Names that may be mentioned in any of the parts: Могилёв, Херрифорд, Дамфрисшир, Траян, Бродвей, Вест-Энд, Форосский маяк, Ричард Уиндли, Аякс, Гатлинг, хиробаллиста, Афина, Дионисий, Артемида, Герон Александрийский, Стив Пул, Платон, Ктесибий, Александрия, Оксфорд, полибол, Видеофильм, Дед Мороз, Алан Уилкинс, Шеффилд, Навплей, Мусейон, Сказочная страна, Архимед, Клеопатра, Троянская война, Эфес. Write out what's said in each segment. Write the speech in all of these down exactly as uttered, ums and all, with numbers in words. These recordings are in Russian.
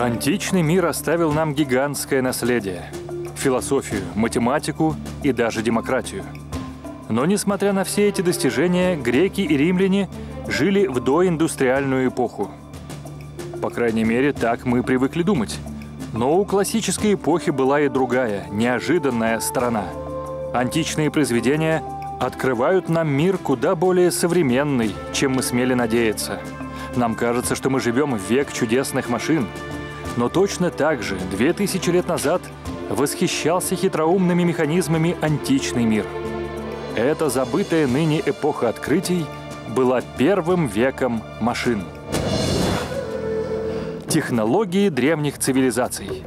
Античный мир оставил нам гигантское наследие – философию, математику и даже демократию. Но, несмотря на все эти достижения, греки и римляне жили в доиндустриальную эпоху. По крайней мере, так мы привыкли думать. Но у классической эпохи была и другая, неожиданная сторона. Античные произведения открывают нам мир куда более современный, чем мы смели надеяться. Нам кажется, что мы живем в век чудесных машин. Но точно так же две тысячи лет назад восхищался хитроумными механизмами античный мир. Эта забытая ныне эпоха открытий была первым веком машин. Технологии древних цивилизаций.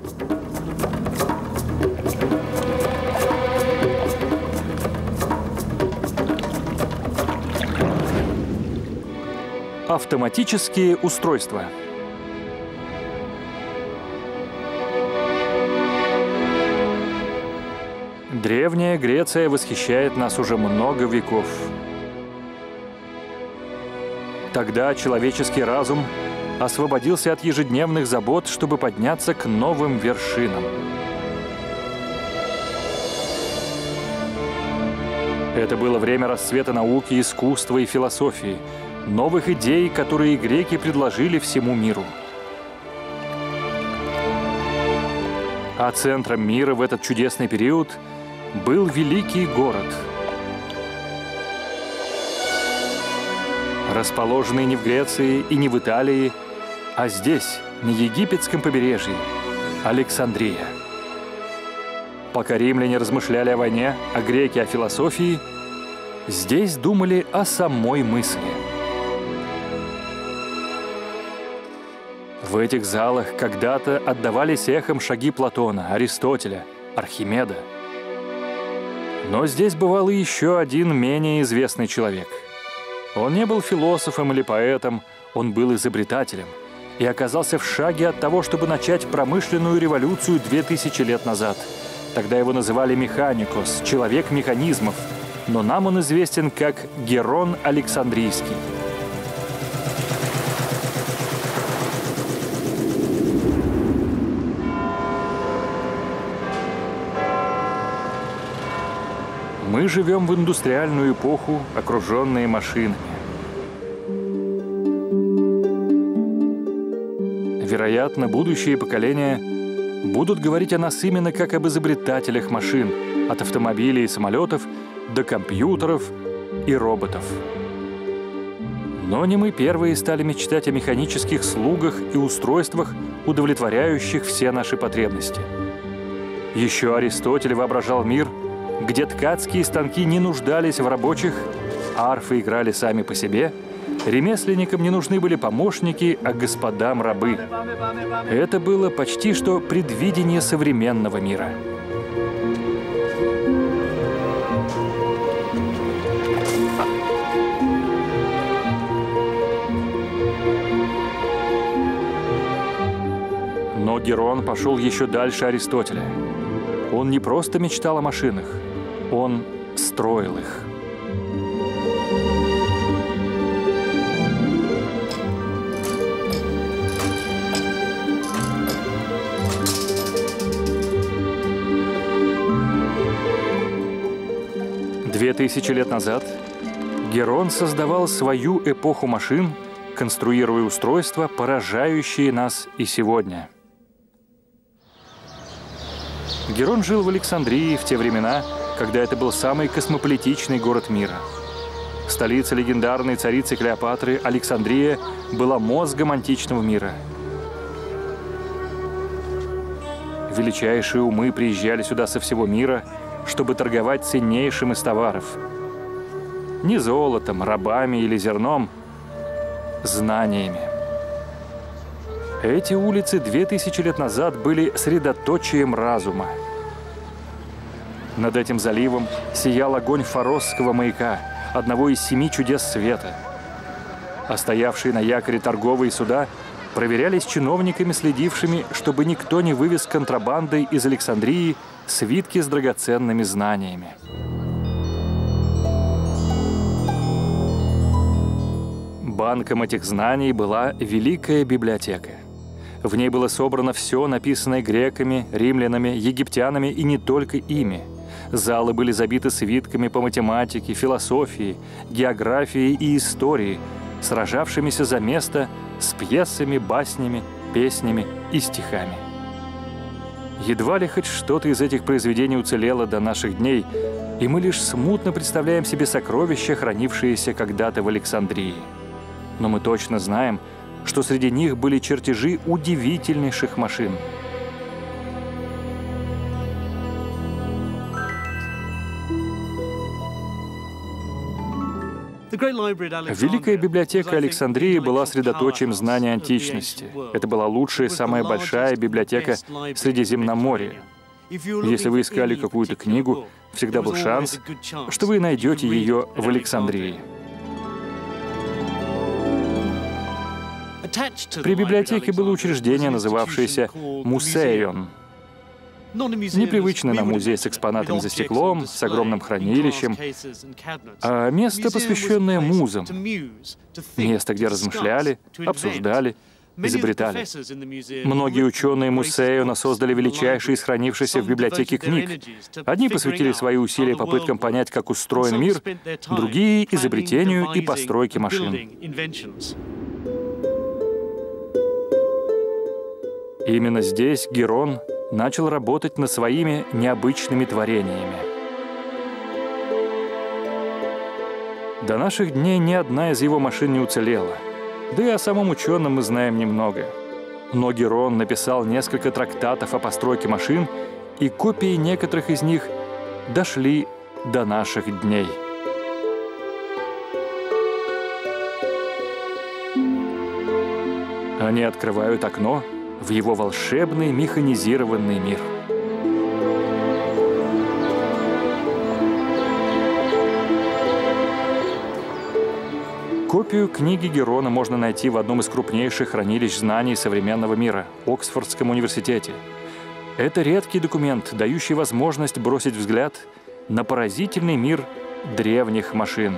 Автоматические устройства. Древняя Греция восхищает нас уже много веков. Тогда человеческий разум освободился от ежедневных забот, чтобы подняться к новым вершинам. Это было время расцвета науки, искусства и философии, новых идей, которые греки предложили всему миру. А центром мира в этот чудесный период был великий город, расположенный не в Греции и не в Италии, а здесь, на египетском побережье, Александрия. Пока римляне размышляли о войне, а греки о философии, здесь думали о самой мысли. В этих залах когда-то отдавались эхом шаги Платона, Аристотеля, Архимеда. Но здесь бывал и еще один менее известный человек. Он не был философом или поэтом, он был изобретателем и оказался в шаге от того, чтобы начать промышленную революцию две тысячи лет назад. Тогда его называли механикос, человек механизмов, но нам он известен как Герон Александрийский. Мы живем в индустриальную эпоху, окруженные машинами. Вероятно, будущие поколения будут говорить о нас именно как об изобретателях машин, от автомобилей и самолетов до компьютеров и роботов. Но не мы первые стали мечтать о механических слугах и устройствах, удовлетворяющих все наши потребности. Еще Аристотель воображал мир, где ткацкие станки не нуждались в рабочих, арфы играли сами по себе, ремесленникам не нужны были помощники, а господам рабы. Это было почти что предвидение современного мира. Но Герон пошел еще дальше Аристотеля. Он не просто мечтал о машинах. Он строил их. Две тысячи лет назад Герон создавал свою эпоху машин, конструируя устройства, поражающие нас и сегодня. Герон жил в Александрии в те времена, когда это был самый космополитичный город мира. Столица легендарной царицы Клеопатры, Александрия, была мозгом античного мира. Величайшие умы приезжали сюда со всего мира, чтобы торговать ценнейшим из товаров. Не золотом, рабами или зерном, знаниями. Эти улицы две тысячи лет назад были средоточием разума. Над этим заливом сиял огонь Форосского маяка, одного из семи чудес света. А стоявшие на якоре торговые суда проверялись чиновниками, следившими, чтобы никто не вывез контрабандой из Александрии свитки с драгоценными знаниями. Банком этих знаний была Великая библиотека. В ней было собрано все, написанное греками, римлянами, египтянами и не только ими. Залы были забиты свитками по математике, философии, географии и истории, сражавшимися за место с пьесами, баснями, песнями и стихами. Едва ли хоть что-то из этих произведений уцелело до наших дней, и мы лишь смутно представляем себе сокровища, хранившиеся когда-то в Александрии. Но мы точно знаем, что среди них были чертежи удивительнейших машин. Великая библиотека Александрии была средоточием знания античности. Это была лучшая и самая большая библиотека Средиземноморья. Если вы искали какую-то книгу, всегда был шанс, что вы найдете ее в Александрии. При библиотеке было учреждение, называвшееся «Мусейон». Непривычный нам музей с экспонатами за стеклом, с огромным хранилищем, а место, посвященное музам. Место, где размышляли, обсуждали, изобретали. Многие ученые Мусейона создали величайшие из хранившихся в библиотеке книг. Одни посвятили свои усилия попыткам понять, как устроен мир, другие — изобретению и постройке машин. Именно здесь Герон начал работать над своими необычными творениями. До наших дней ни одна из его машин не уцелела. Да и о самом ученом мы знаем немного. Но Герон написал несколько трактатов о постройке машин, и копии некоторых из них дошли до наших дней. Они открывают окно в его волшебный механизированный мир. Копию книги Герона можно найти в одном из крупнейших хранилищ знаний современного мира – Оксфордском университете. Это редкий документ, дающий возможность бросить взгляд на поразительный мир древних машин.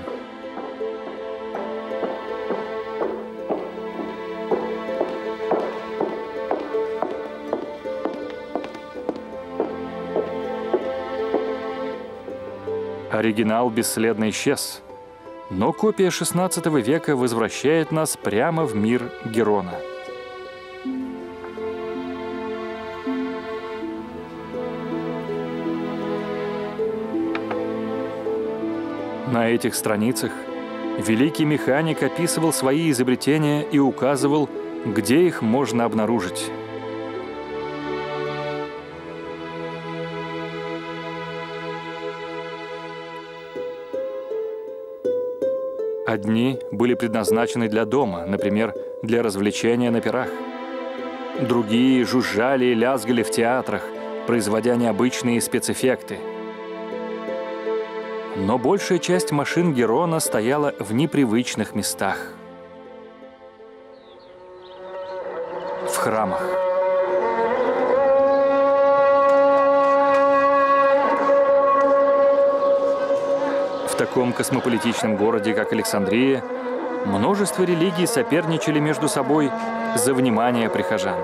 Оригинал бесследно исчез, но копия шестнадцатого века возвращает нас прямо в мир Герона. На этих страницах великий механик описывал свои изобретения и указывал, где их можно обнаружить. Одни были предназначены для дома, например, для развлечения на пирах. Другие жужжали и лязгали в театрах, производя необычные спецэффекты. Но большая часть машин Герона стояла в непривычных местах. В храмах. В таком космополитичном городе, как Александрия, множество религий соперничали между собой за внимание прихожан.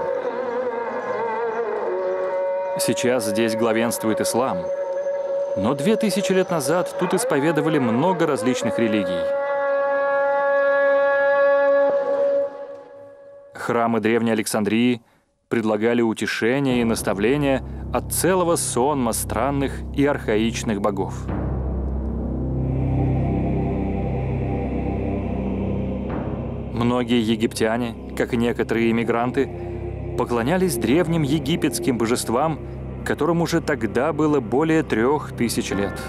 Сейчас здесь главенствует ислам, но две тысячи лет назад тут исповедовали много различных религий. Храмы Древней Александрии предлагали утешение и наставление от целого сонма странных и архаичных богов. Многие египтяне, как и некоторые иммигранты, поклонялись древним египетским божествам, которым уже тогда было более трех тысяч лет.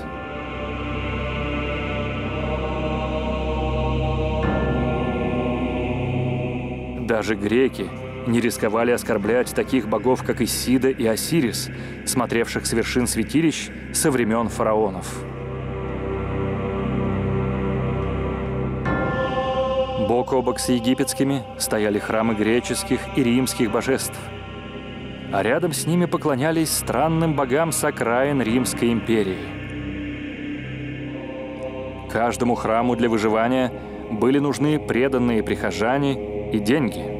Даже греки не рисковали оскорблять таких богов, как Исида и Осирис, смотревших с вершин святилищ со времен фараонов. Бок о бок с египетскими стояли храмы греческих и римских божеств, а рядом с ними поклонялись странным богам с окраин Римской империи. Каждому храму для выживания были нужны преданные прихожане и деньги.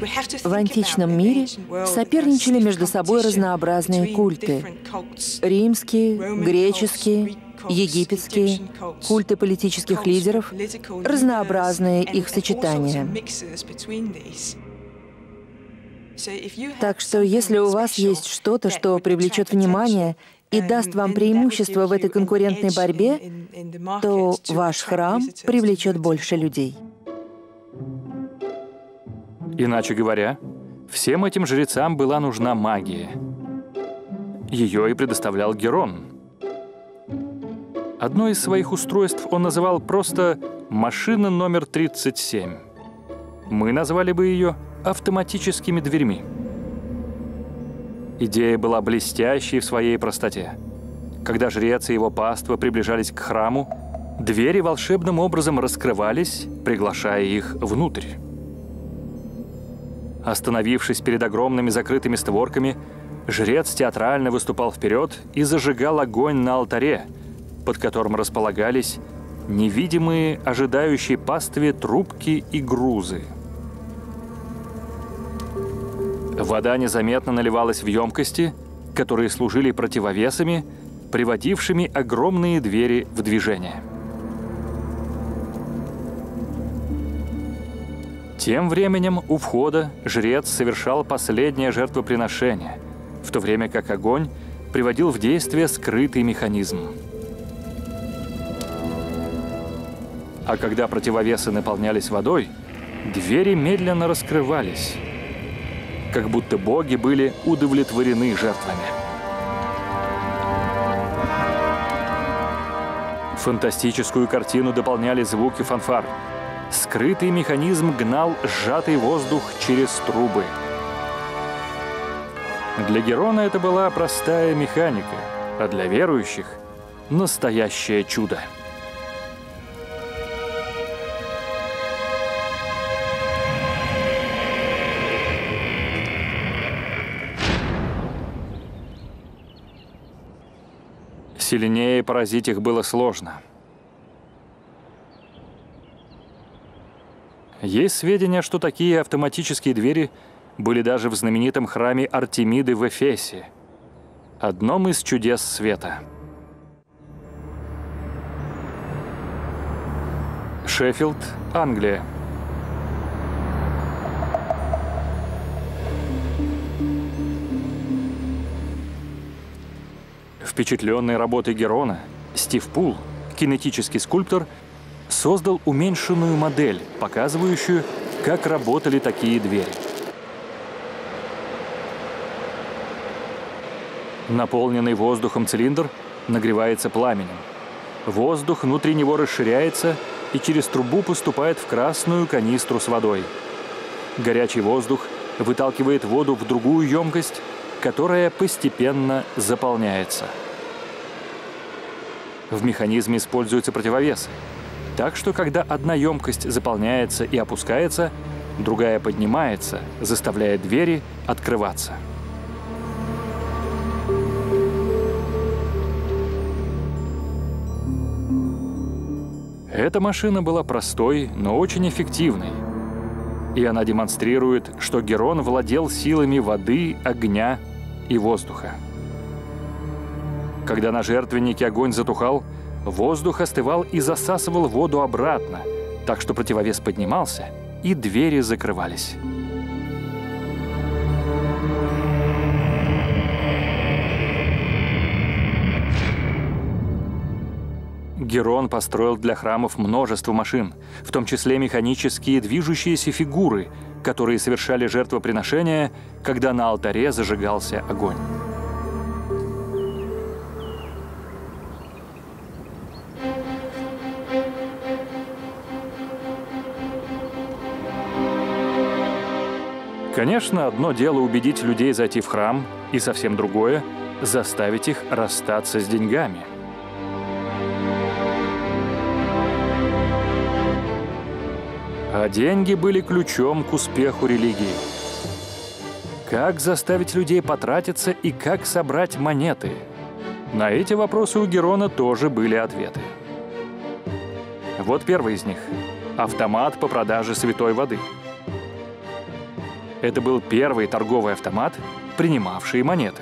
В античном мире соперничали между собой разнообразные культы – римские, греческие, египетские, культы политических лидеров, разнообразные их сочетания. Так что, если у вас есть что-то, что привлечет внимание и даст вам преимущество в этой конкурентной борьбе, то ваш храм привлечет больше людей. Иначе говоря, всем этим жрецам была нужна магия. Ее и предоставлял Герон. Одно из своих устройств он называл просто «машина номер тридцать семь». Мы назвали бы ее автоматическими дверьми. Идея была блестящей в своей простоте. Когда жрец и его паства приближались к храму, двери волшебным образом раскрывались, приглашая их внутрь. Остановившись перед огромными закрытыми створками, жрец театрально выступал вперед и зажигал огонь на алтаре, под которым располагались невидимые, ожидающие пастве трубки и грузы. Вода незаметно наливалась в емкости, которые служили противовесами, приводившими огромные двери в движение. Тем временем у входа жрец совершал последнее жертвоприношение, в то время как огонь приводил в действие скрытый механизм. А когда противовесы наполнялись водой, двери медленно раскрывались, как будто боги были удовлетворены жертвами. Фантастическую картину дополняли звуки фанфар. Скрытый механизм гнал сжатый воздух через трубы. Для Герона это была простая механика, а для верующих – настоящее чудо. Сильнее поразить их было сложно. Есть сведения, что такие автоматические двери были даже в знаменитом храме Артемиды в Эфесе, одном из чудес света. Шеффилд, Англия. Впечатленный работой Герона, Стив Пул, кинетический скульптор, создал уменьшенную модель, показывающую, как работали такие двери. Наполненный воздухом цилиндр нагревается пламенем. Воздух внутри него расширяется и через трубу поступает в красную канистру с водой. Горячий воздух выталкивает воду в другую емкость, которая постепенно заполняется. В механизме используются противовесы. Так что, когда одна емкость заполняется и опускается, другая поднимается, заставляя двери открываться. Эта машина была простой, но очень эффективной. И она демонстрирует, что Герон владел силами воды, огня и воздуха. Когда на жертвеннике огонь затухал, воздух остывал и засасывал воду обратно, так что противовес поднимался, и двери закрывались. Герон построил для храмов множество машин, в том числе механические движущиеся фигуры, которые совершали жертвоприношения, когда на алтаре зажигался огонь. Конечно, одно дело убедить людей зайти в храм, и совсем другое – заставить их расстаться с деньгами. А деньги были ключом к успеху религии. Как заставить людей потратиться и как собрать монеты? На эти вопросы у Герона тоже были ответы. Вот первый из них – автомат по продаже святой воды. Это был первый торговый автомат, принимавший монеты.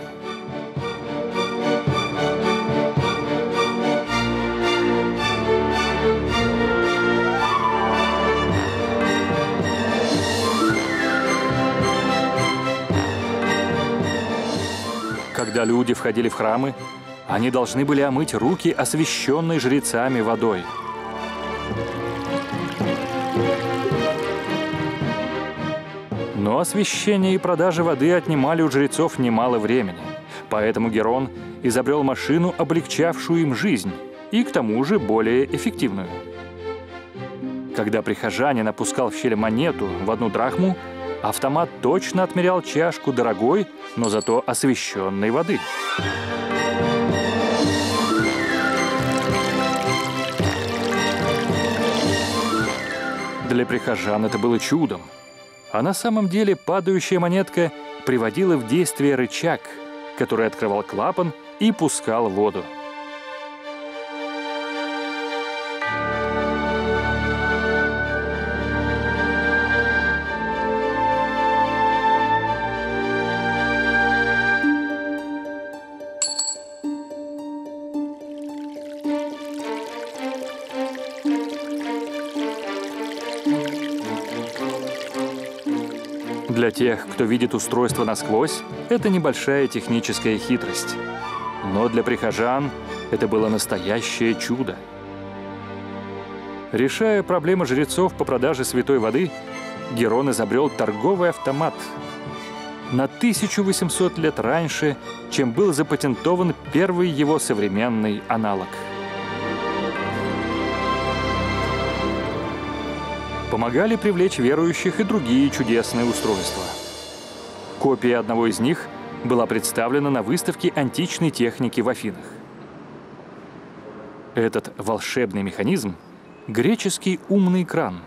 Когда люди входили в храмы, они должны были омыть руки, освященной жрецами водой. Но освящение и продажа воды отнимали у жрецов немало времени. Поэтому Герон изобрел машину, облегчавшую им жизнь, и к тому же более эффективную. Когда прихожанин опускал в щель монету в одну драхму, автомат точно отмерял чашку дорогой, но зато освященной воды. Для прихожан это было чудом. А на самом деле падающая монетка приводила в действие рычаг, который открывал клапан и пускал воду. Для тех, кто видит устройство насквозь, это небольшая техническая хитрость. Но для прихожан это было настоящее чудо. Решая проблемы жрецов по продаже святой воды, Герон изобрел торговый автомат на тысячу восемьсот лет раньше, чем был запатентован первый его современный аналог. Помогали привлечь верующих и другие чудесные устройства. Копия одного из них была представлена на выставке античной техники в Афинах. Этот волшебный механизм — греческий умный кран.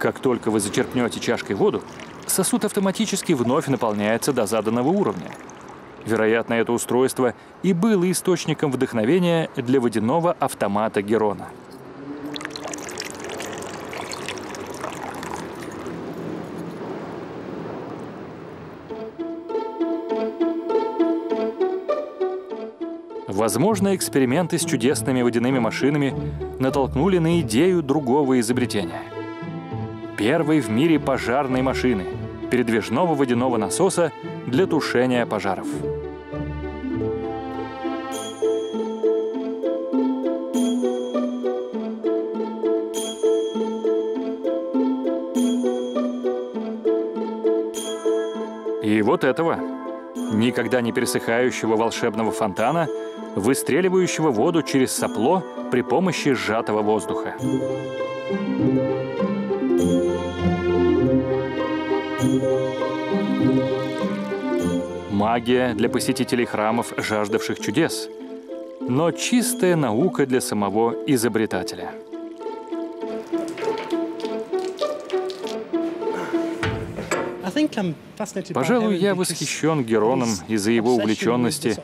Как только вы зачерпнете чашкой воду, сосуд автоматически вновь наполняется до заданного уровня. Вероятно, это устройство и было источником вдохновения для водяного автомата Герона. Возможно, эксперименты с чудесными водяными машинами натолкнули на идею другого изобретения. Первой в мире пожарной машины — передвижного водяного насоса для тушения пожаров. И вот этого, никогда не пересыхающего волшебного фонтана, выстреливающего воду через сопло при помощи сжатого воздуха. Магия для посетителей храмов, жаждавших чудес, но чистая наука для самого изобретателя. Пожалуй, я восхищен Героном из-за его увлеченности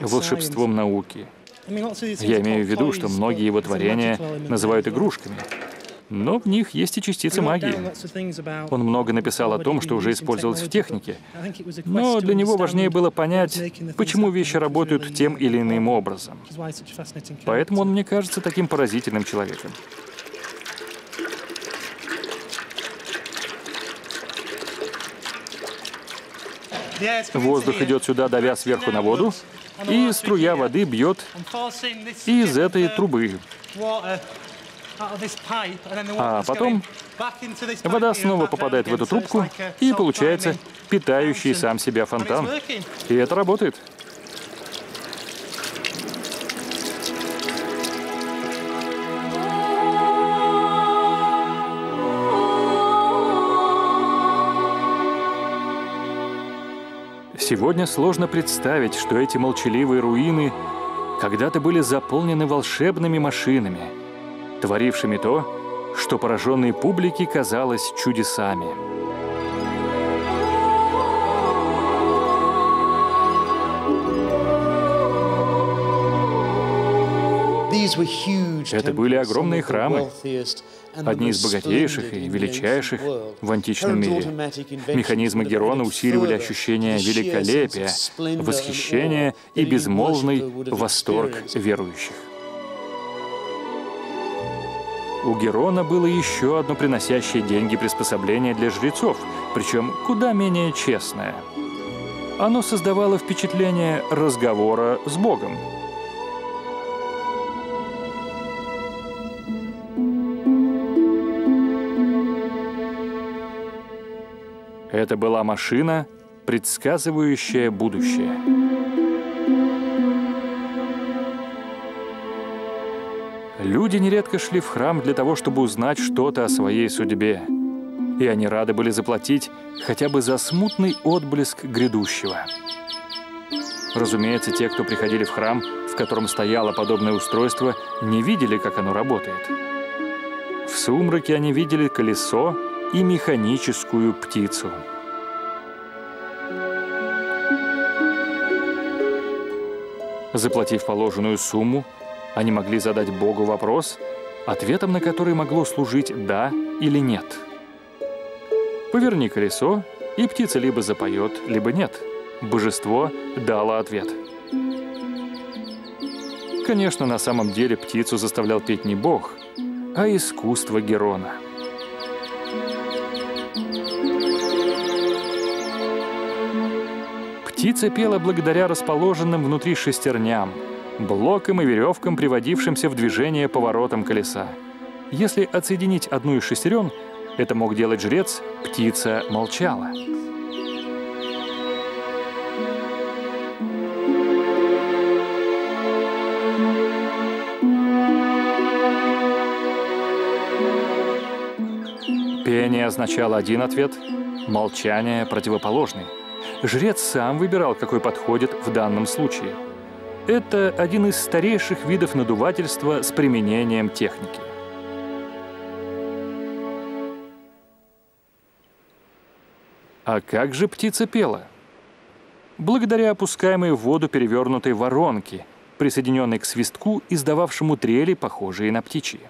волшебством науки. Я имею в виду, что многие его творения называют игрушками, но в них есть и частицы магии. Он много написал о том, что уже использовалось в технике, но для него важнее было понять, почему вещи работают тем или иным образом. Поэтому он мне кажется таким поразительным человеком. Воздух идет сюда, давя сверху на воду, и струя воды бьет из этой трубы. А потом вода снова попадает в эту трубку, и получается питающий сам себя фонтан. И это работает. Сегодня сложно представить, что эти молчаливые руины когда-то были заполнены волшебными машинами, творившими то, что пораженной публике казалось чудесами. Это были огромные храмы, одни из богатейших и величайших в античном мире. Механизмы Герона усиливали ощущение великолепия, восхищения и безмолвный восторг верующих. У Герона было еще одно приносящее деньги приспособление для жрецов, причем куда менее честное. Оно создавало впечатление разговора с Богом. Это была машина, предсказывающая будущее. Люди нередко шли в храм для того, чтобы узнать что-то о своей судьбе. И они рады были заплатить хотя бы за смутный отблеск грядущего. Разумеется, те, кто приходили в храм, в котором стояло подобное устройство, не видели, как оно работает. В сумраке они видели колесо и механическую птицу. Заплатив положенную сумму, они могли задать Богу вопрос, ответом на который могло служить «да» или «нет». Поверни колесо, и птица либо запоет, либо нет. Божество дало ответ. Конечно, на самом деле птицу заставлял петь не Бог, а искусство Герона. Птица пела благодаря расположенным внутри шестерням, блокам и веревкам, приводившимся в движение поворотом колеса. Если отсоединить одну из шестерен, это мог делать жрец, птица молчала. Пение означало один ответ, молчание – противоположный. Жрец сам выбирал, какой подходит в данном случае. Это один из старейших видов надувательства с применением техники. А как же птица пела? Благодаря опускаемой в воду перевернутой воронке, присоединенной к свистку, издававшему трели, похожие на птичьи.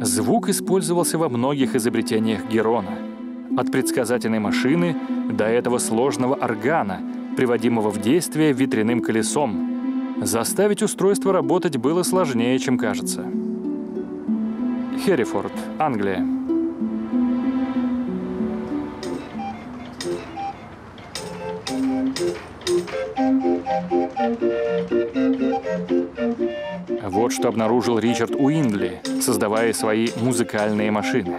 Звук использовался во многих изобретениях Герона. От предсказательной машины до этого сложного органа, приводимого в действие ветряным колесом. Заставить устройство работать было сложнее, чем кажется. Херрифорд, Англия. Вот что обнаружил Ричард Уиндли, создавая свои музыкальные машины.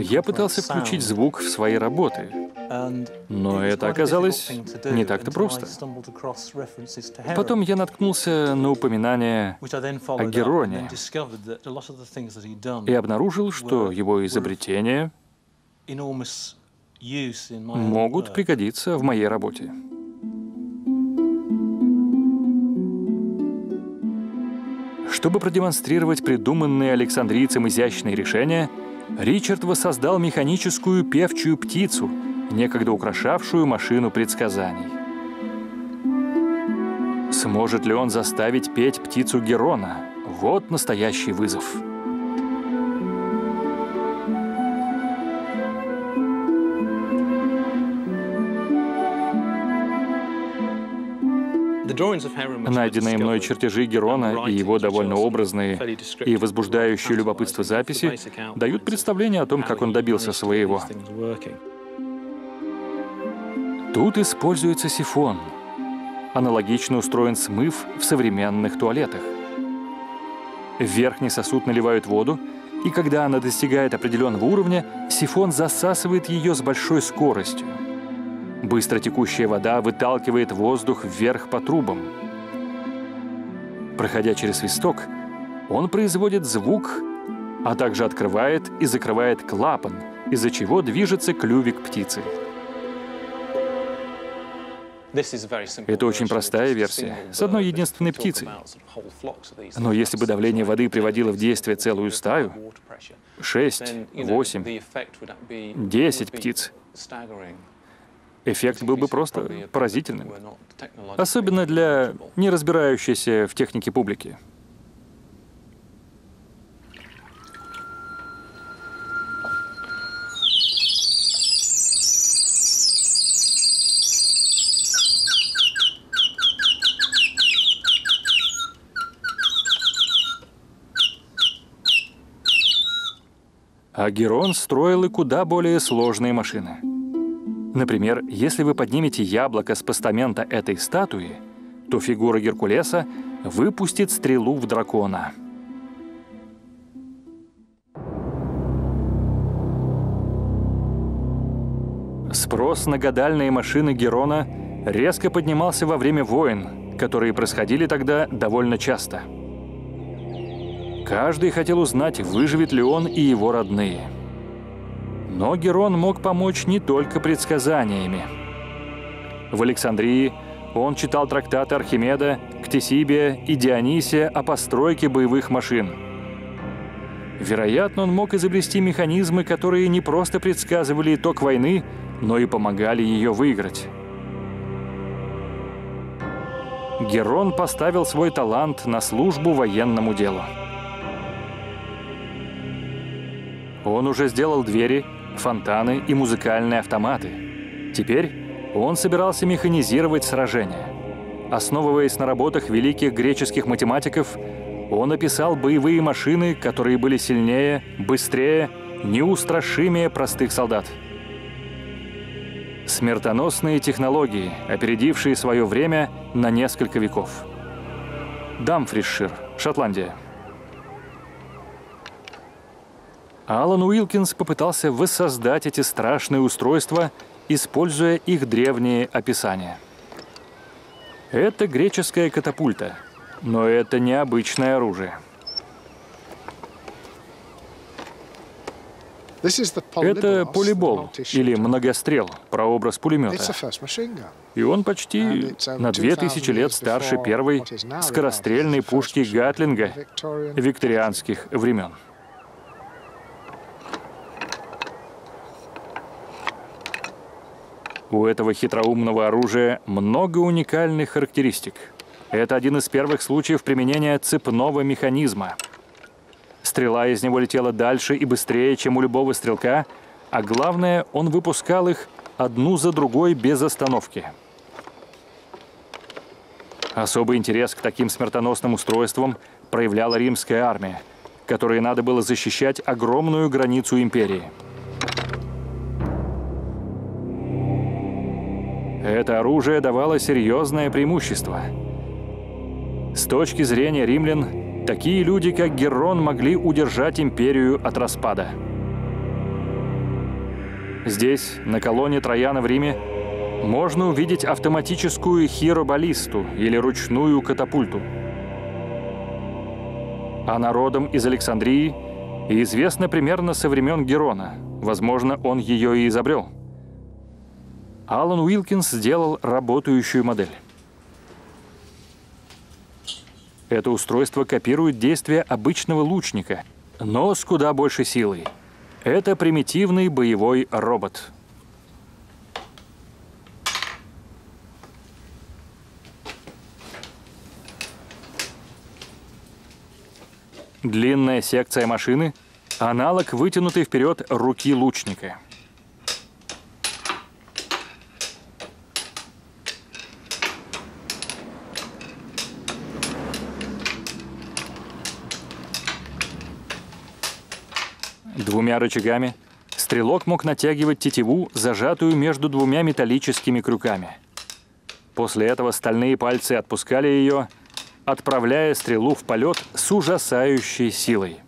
Я пытался включить звук в свои работы, но это оказалось не так-то просто. Потом я наткнулся на упоминание о Героне и обнаружил, что его изобретения могут пригодиться в моей работе. Чтобы продемонстрировать придуманные александрийцем изящные решения, Ричард воссоздал механическую певчую птицу, некогда украшавшую машину предсказаний. Сможет ли он заставить петь птицу Герона? Вот настоящий вызов. Найденные мной чертежи Герона и его довольно образные и возбуждающие любопытство записи дают представление о том, как он добился своего. Тут используется сифон. Аналогично устроен смыв в современных туалетах. В верхний сосуд наливают воду, и когда она достигает определенного уровня, сифон засасывает ее с большой скоростью. Быстротекущая вода выталкивает воздух вверх по трубам. Проходя через свисток, Он производит звук, а также открывает и закрывает клапан, из-за чего движется клювик птицы. Это очень простая версия, с одной единственной птицей. Но если бы давление воды приводило в действие целую стаю, шесть, восемь, десять птиц, эффект был бы просто поразительным. Особенно для неразбирающейся в технике публики. А Герон строил и куда более сложные машины. Например, если вы поднимете яблоко с постамента этой статуи, то фигура Геркулеса выпустит стрелу в дракона. Спрос на гадальные машины Герона резко поднимался во время войн, которые происходили тогда довольно часто. Каждый хотел узнать, выживет ли он и его родные. Но Герон мог помочь не только предсказаниями. В Александрии он читал трактаты Архимеда, Ктесибия и Дионисия о постройке боевых машин. Вероятно, он мог изобрести механизмы, которые не просто предсказывали итог войны, но и помогали ее выиграть. Герон поставил свой талант на службу военному делу. Он уже сделал двери, фонтаны и музыкальные автоматы. Теперь он собирался механизировать сражения. Основываясь на работах великих греческих математиков, он описал боевые машины, которые были сильнее, быстрее, неустрашимее простых солдат. Смертоносные технологии, опередившие свое время на несколько веков. Дамфрисшир, Шотландия. Алан Уилкинс попытался воссоздать эти страшные устройства, используя их древние описания. Это греческая катапульта, но это необычное оружие. Это полибол, или многострел, прообраз пулемета. И он почти на две тысячи лет старше первой скорострельной пушки Гатлинга викторианских времен. У этого хитроумного оружия много уникальных характеристик. Это один из первых случаев применения цепного механизма. Стрела из него летела дальше и быстрее, чем у любого стрелка, а главное, он выпускал их одну за другой без остановки. Особый интерес к таким смертоносным устройствам проявляла римская армия, которой надо было защищать огромную границу империи. Это оружие давало серьезное преимущество. С точки зрения римлян, такие люди, как Герон, могли удержать империю от распада. Здесь, на колонне Траяна в Риме, можно увидеть автоматическую хиробаллисту или ручную катапульту. Она родом из Александрии и известна примерно со времен Герона. Возможно, он ее и изобрел. Алан Уилкинс сделал работающую модель. Это устройство копирует действия обычного лучника, но с куда больше силой. Это примитивный боевой робот. Длинная секция машины – аналог вытянутой вперед руки лучника. Двумя рычагами стрелок мог натягивать тетиву, зажатую между двумя металлическими крюками. После этого стальные пальцы отпускали ее, отправляя стрелу в полет с ужасающей силой.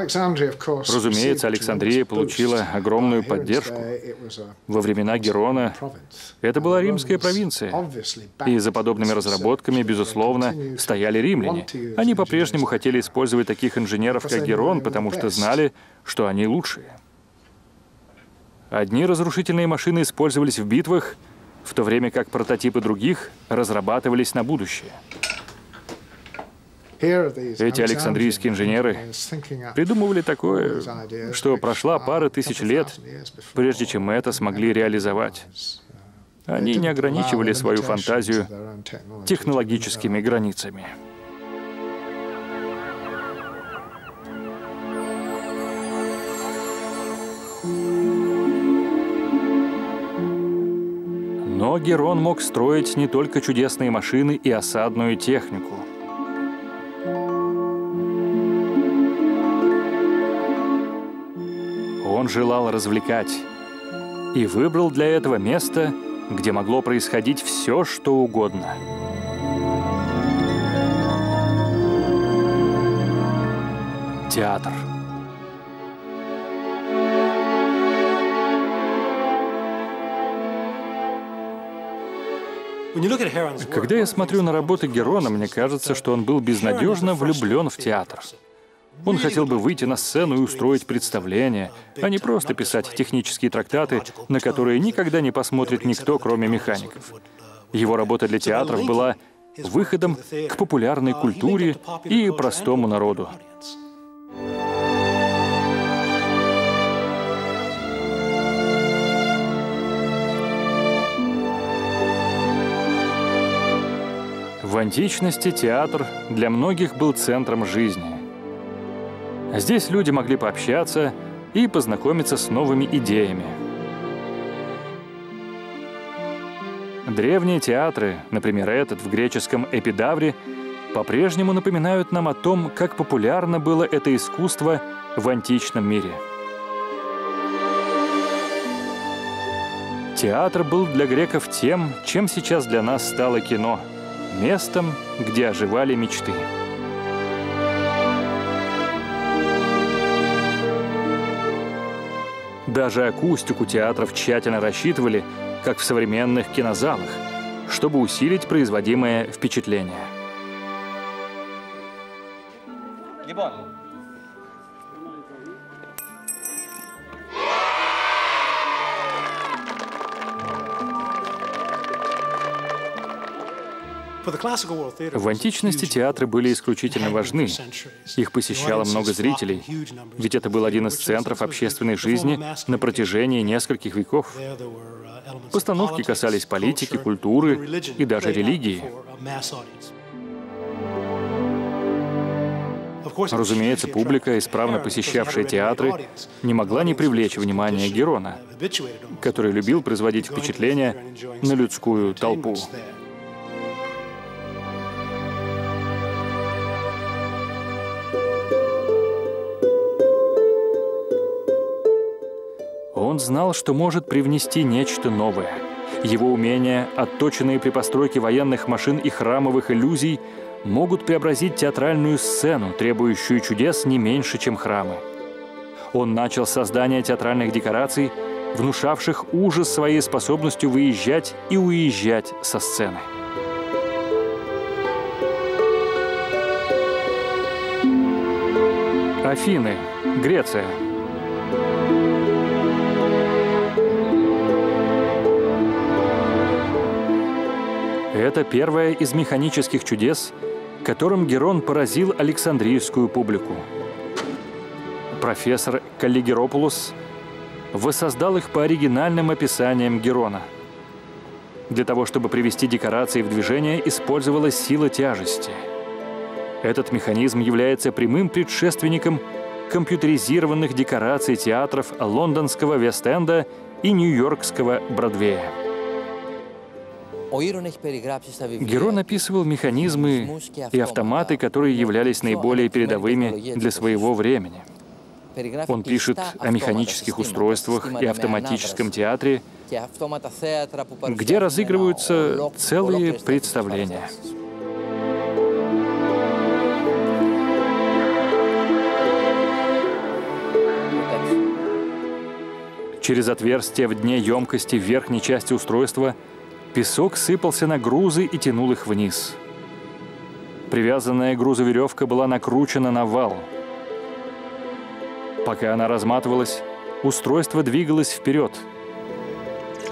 Разумеется, Александрия получила огромную поддержку. Во времена Герона это была римская провинция, и за подобными разработками, безусловно, стояли римляне. Они по-прежнему хотели использовать таких инженеров, как Герон, потому что знали, что они лучшие. Одни разрушительные машины использовались в битвах, в то время как прототипы других разрабатывались на будущее. Эти александрийские инженеры придумывали такое, что прошла пара тысяч лет, прежде чем мы это смогли реализовать. Они не ограничивали свою фантазию технологическими границами. Но Герон мог строить не только чудесные машины и осадную технику. Он желал развлекать и выбрал для этого место, где могло происходить все, что угодно. Театр. Когда я смотрю на работы Герона, мне кажется, что он был безнадежно влюблен в театр. Он хотел бы выйти на сцену и устроить представление, а не просто писать технические трактаты, на которые никогда не посмотрит никто, кроме механиков. Его работа для театров была выходом к популярной культуре и простому народу. В античности театр для многих был центром жизни. Здесь люди могли пообщаться и познакомиться с новыми идеями. Древние театры, например, этот в греческом Эпидавре, по-прежнему напоминают нам о том, как популярно было это искусство в античном мире. Театр был для греков тем, чем сейчас для нас стало кино – местом, где оживали мечты. Даже акустику театров тщательно рассчитывали, как в современных кинозалах, чтобы усилить производимое впечатление. В античности театры были исключительно важны. Их посещало много зрителей, ведь это был один из центров общественной жизни на протяжении нескольких веков. Постановки касались политики, культуры и даже религии. Разумеется, публика, исправно посещавшая театры, не могла не привлечь внимание Герона, который любил производить впечатление на людскую толпу. Он знал, что может привнести нечто новое. Его умения, отточенные при постройке военных машин и храмовых иллюзий, могут преобразить театральную сцену, требующую чудес не меньше, чем храмы. Он начал создание театральных декораций, внушавших ужас своей способностью выезжать и уезжать со сцены. Афины, Греция. Это первое из механических чудес, которым Герон поразил Александрийскую публику. Профессор Каллигеропулос воссоздал их по оригинальным описаниям Герона. Для того, чтобы привести декорации в движение, использовалась сила тяжести. Этот механизм является прямым предшественником компьютеризированных декораций театров лондонского Вест-Энда и нью-йоркского Бродвея. Герон описывал механизмы и автоматы, которые являлись наиболее передовыми для своего времени. Он пишет о механических устройствах и автоматическом театре, где разыгрываются целые представления. Через отверстие в дне емкости в верхней части устройства песок сыпался на грузы и тянул их вниз. Привязанная к грузу веревка была накручена на вал. Пока она разматывалась, устройство двигалось вперед.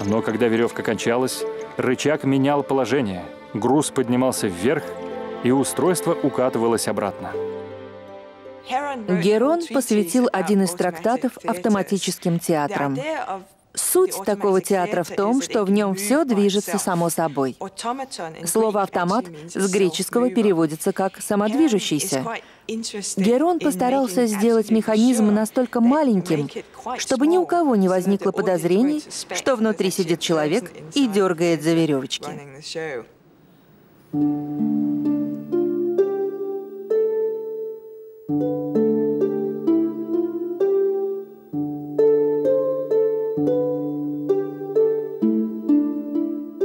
Но когда веревка кончалась, рычаг менял положение, груз поднимался вверх, и устройство укатывалось обратно. Герон посвятил один из трактатов автоматическим театрам. Суть такого театра в том, что в нем все движется само собой. Слово «автомат» с греческого переводится как «самодвижущийся». Герон постарался сделать механизм настолько маленьким, чтобы ни у кого не возникло подозрений, что внутри сидит человек и дергает за веревочки.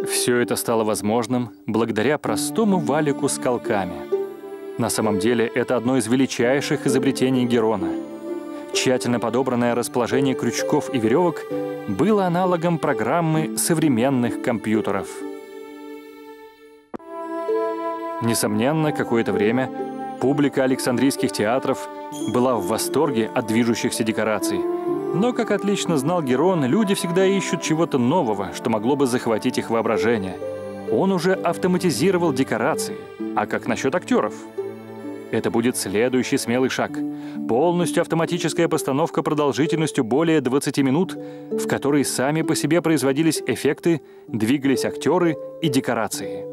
Все это стало возможным благодаря простому валику с колками. На самом деле, это одно из величайших изобретений Герона. Тщательно подобранное расположение крючков и веревок было аналогом программы современных компьютеров. Несомненно, какое-то время публика Александрийских театров была в восторге от движущихся декораций. Но, как отлично знал Герон, люди всегда ищут чего-то нового, что могло бы захватить их воображение. Он уже автоматизировал декорации. А как насчет актеров? Это будет следующий смелый шаг. Полностью автоматическая постановка продолжительностью более двадцати минут, в которой сами по себе производились эффекты, двигались актеры и декорации.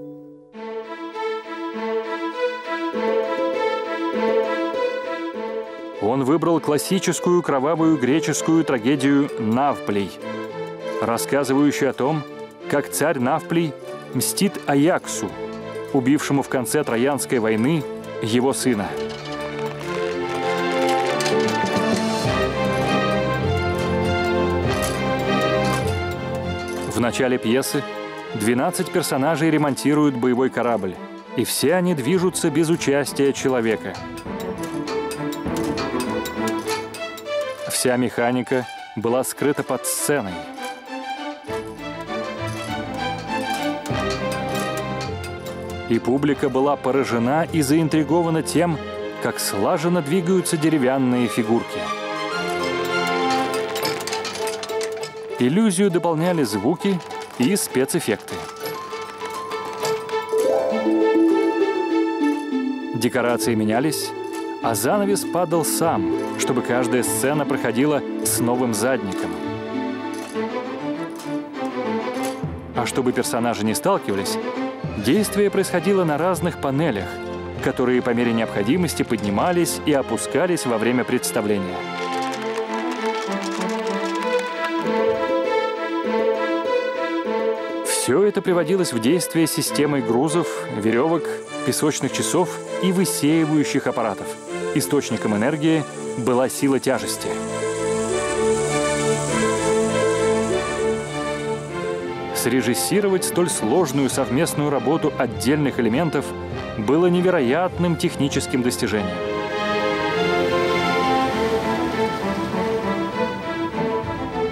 Он выбрал классическую кровавую греческую трагедию «Навплей», рассказывающую о том, как царь Навплей мстит Аяксу, убившему в конце Троянской войны его сына. В начале пьесы двенадцать персонажей ремонтируют боевой корабль, и все они движутся без участия человека. Вся механика была скрыта под сценой. И публика была поражена и заинтригована тем, как слаженно двигаются деревянные фигурки. Иллюзию дополняли звуки и спецэффекты. Декорации менялись, а занавес падал сам, чтобы каждая сцена проходила с новым задником. А чтобы персонажи не сталкивались, действие происходило на разных панелях, которые по мере необходимости поднимались и опускались во время представления. Все это приводилось в действие системой грузов, веревок, песочных часов и высеивающих аппаратов. Источником энергии была сила тяжести. Срежиссировать столь сложную совместную работу отдельных элементов было невероятным техническим достижением.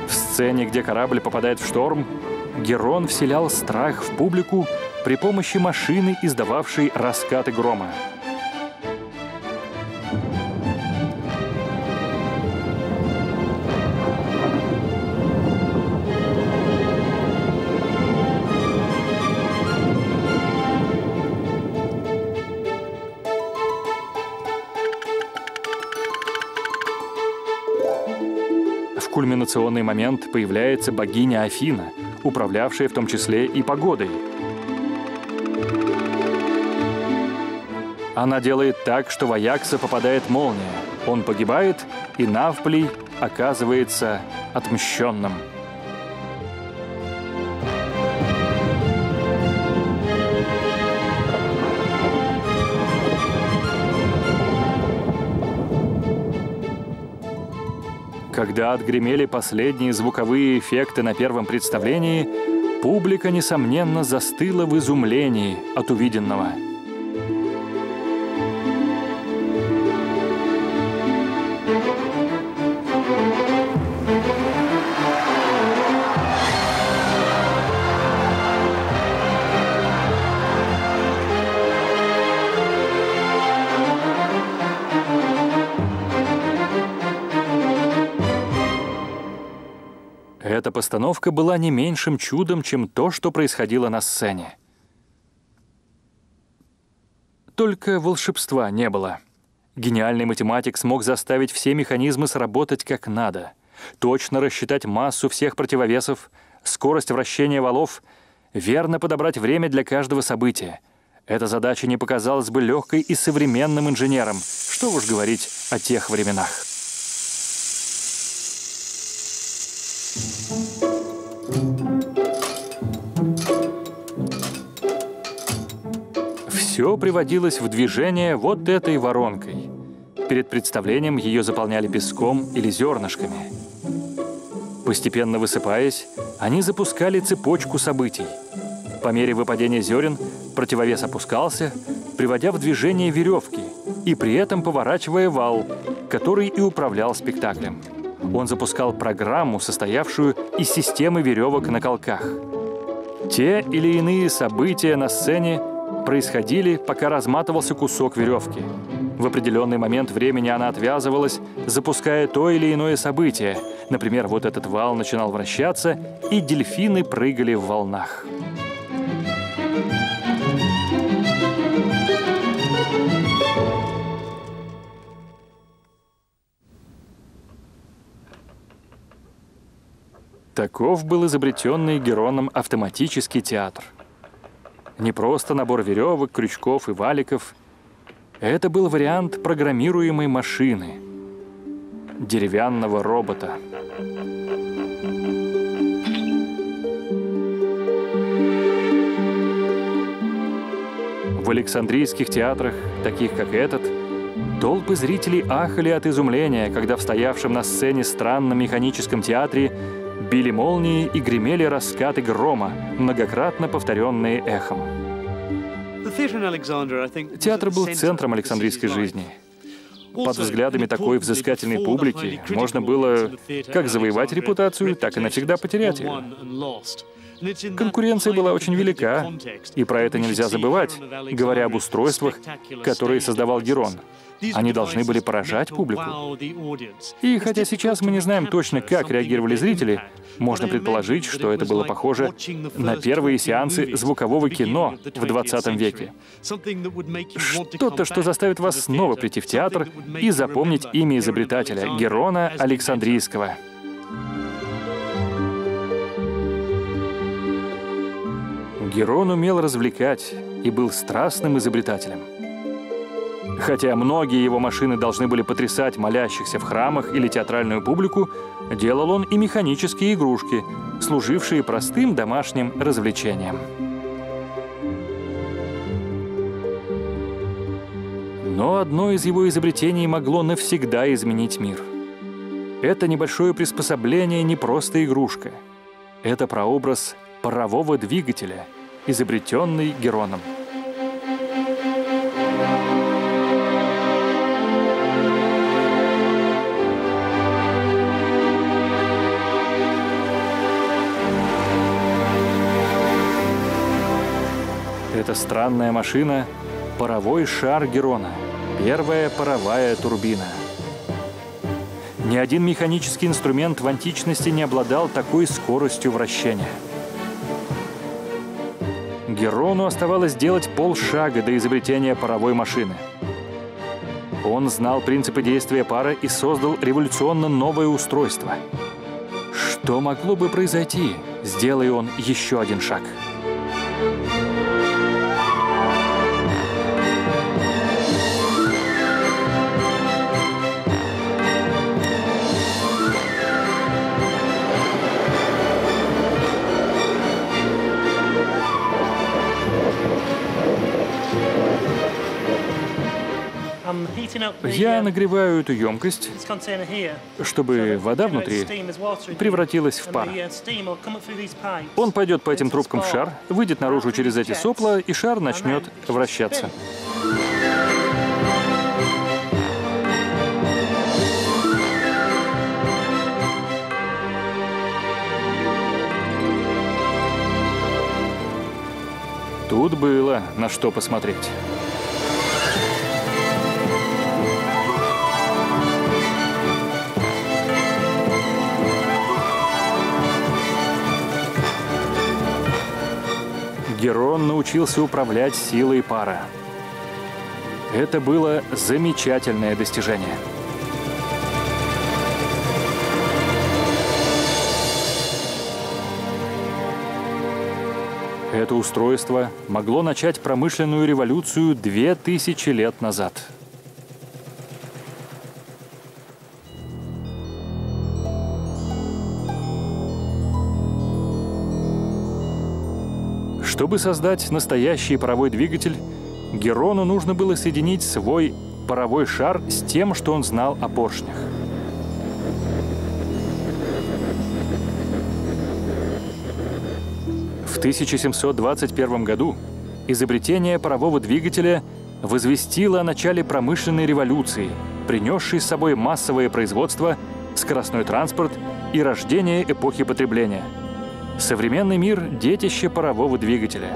В сцене, где корабль попадает в шторм, Герон вселял страх в публику при помощи машины, издававшей раскаты грома. В кульминационный момент появляется богиня Афина, управлявшая в том числе и погодой. Она делает так, что в Аякса попадает молния. Он погибает, и Навплей оказывается отмщенным. Когда отгремели последние звуковые эффекты на первом представлении, публика, несомненно, застыла в изумлении от увиденного. эта постановка была не меньшим чудом, чем то, что происходило на сцене. Только волшебства не было. Гениальный математик смог заставить все механизмы сработать как надо, точно рассчитать массу всех противовесов, скорость вращения валов, верно подобрать время для каждого события. Эта задача не показалась бы легкой и современным инженерам, что уж говорить о тех временах. Все приводилось в движение вот этой воронкой. Перед представлением ее заполняли песком или зернышками. Постепенно высыпаясь, они запускали цепочку событий. По мере выпадения зерен противовес опускался, приводя в движение веревки и при этом поворачивая вал, который и управлял спектаклем. Он запускал программу, состоявшую из системы веревок на колках. Те или иные события на сцене происходили, пока разматывался кусок веревки. В определенный момент времени она отвязывалась, запуская то или иное событие. Например, вот этот вал начинал вращаться, и дельфины прыгали в волнах. Таков был изобретенный Героном автоматический театр. Не просто набор веревок, крючков и валиков. Это был вариант программируемой машины, деревянного робота. В александрийских театрах, таких как этот, толпы зрителей ахали от изумления, когда в стоявшем на сцене странном механическом театре били молнии и гремели раскаты грома, многократно повторенные эхом. Театр был центром александрийской жизни. Под взглядами такой взыскательной публики можно было как завоевать репутацию, так и навсегда потерять ее. Конкуренция была очень велика, и про это нельзя забывать, говоря об устройствах, которые создавал Герон. Они должны были поражать публику. И хотя сейчас мы не знаем точно, как реагировали зрители, можно предположить, что это было похоже на первые сеансы звукового кино в двадцатом веке. Что-то, что заставит вас снова прийти в театр и запомнить имя изобретателя Герона Александрийского. Герон умел развлекать и был страстным изобретателем. Хотя многие его машины должны были потрясать молящихся в храмах или театральную публику, делал он и механические игрушки, служившие простым домашним развлечением. Но одно из его изобретений могло навсегда изменить мир. Это небольшое приспособление не просто игрушка. Это прообраз парового двигателя, изобретенный Героном. Эта странная машина — паровой шар Герона, первая паровая турбина. Ни один механический инструмент в античности не обладал такой скоростью вращения. Герону оставалось делать полшага до изобретения паровой машины. Он знал принципы действия пара и создал революционно новое устройство. Что могло бы произойти, сделай он еще один шаг? Я нагреваю эту емкость, чтобы вода внутри превратилась в пар. Он пойдет по этим трубкам в шар, выйдет наружу через эти сопла, и шар начнет вращаться. Тут было на что посмотреть. Герон научился управлять силой пара. Это было замечательное достижение. Это устройство могло начать промышленную революцию две тысячи лет назад. Чтобы создать настоящий паровой двигатель, Герону нужно было соединить свой паровой шар с тем, что он знал о поршнях. В тысяча семьсот двадцать первом году изобретение парового двигателя возвестило о начале промышленной революции, принесшей с собой массовое производство, скоростной транспорт и рождение эпохи потребления. Современный мир – детище парового двигателя.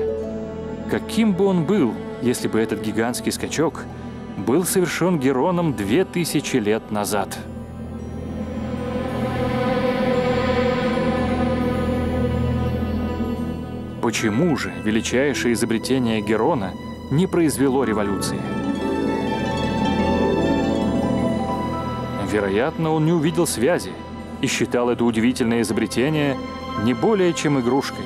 Каким бы он был, если бы этот гигантский скачок был совершен Героном две тысячи лет назад? Почему же величайшее изобретение Герона не произвело революции? Вероятно, он не увидел связи и считал это удивительное изобретение не более чем игрушкой.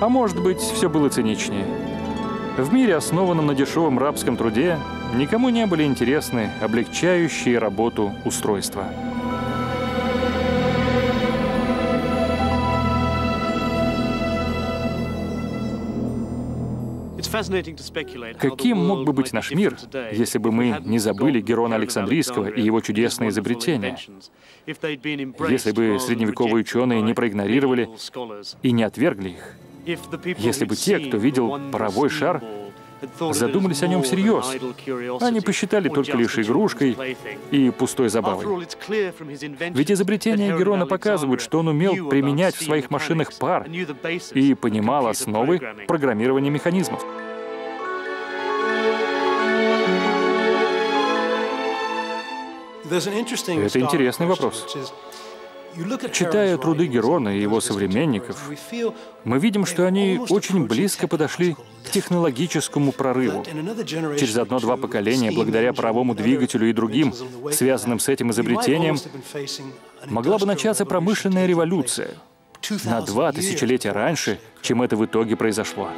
А может быть, все было циничнее. В мире, основанном на дешевом рабском труде, никому не были интересны облегчающие работу устройства. Каким мог бы быть наш мир, если бы мы не забыли Герона Александрийского и его чудесные изобретения, если бы средневековые ученые не проигнорировали и не отвергли их, если бы те, кто видел паровой шар, задумались о нем всерьез, а не посчитали только лишь игрушкой и пустой забавой. Ведь изобретения Герона показывают, что он умел применять в своих машинах пар и понимал основы программирования механизмов. Это интересный вопрос. Читая труды Герона и его современников, мы видим, что они очень близко подошли к технологическому прорыву. Через одно-два поколения, благодаря паровому двигателю и другим, связанным с этим изобретением, могла бы начаться промышленная революция на два тысячелетия раньше, чем это в итоге произошло.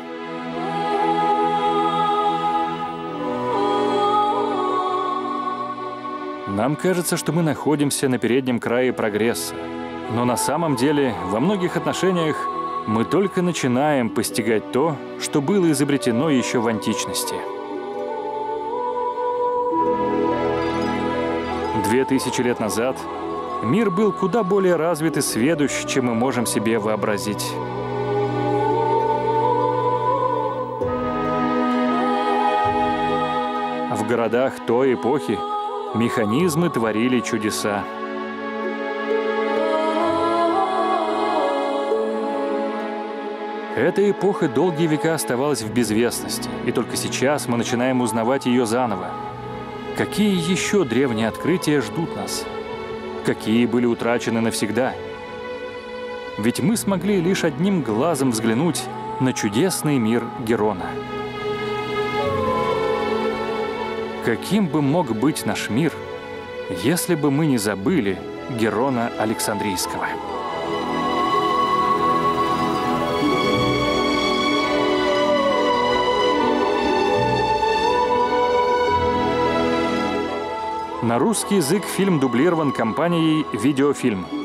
Нам кажется, что мы находимся на переднем крае прогресса, но на самом деле во многих отношениях мы только начинаем постигать то, что было изобретено еще в античности. Две тысячи лет назад мир был куда более развит и сведущ, чем мы можем себе вообразить. В городах той эпохи механизмы творили чудеса. Эта эпоха долгие века оставалась в безвестности, и только сейчас мы начинаем узнавать ее заново. Какие еще древние открытия ждут нас? Какие были утрачены навсегда? Ведь мы смогли лишь одним глазом взглянуть на чудесный мир Герона. Каким бы мог быть наш мир, если бы мы не забыли Герона Александрийского? На русский язык фильм дублирован компанией «Видеофильм».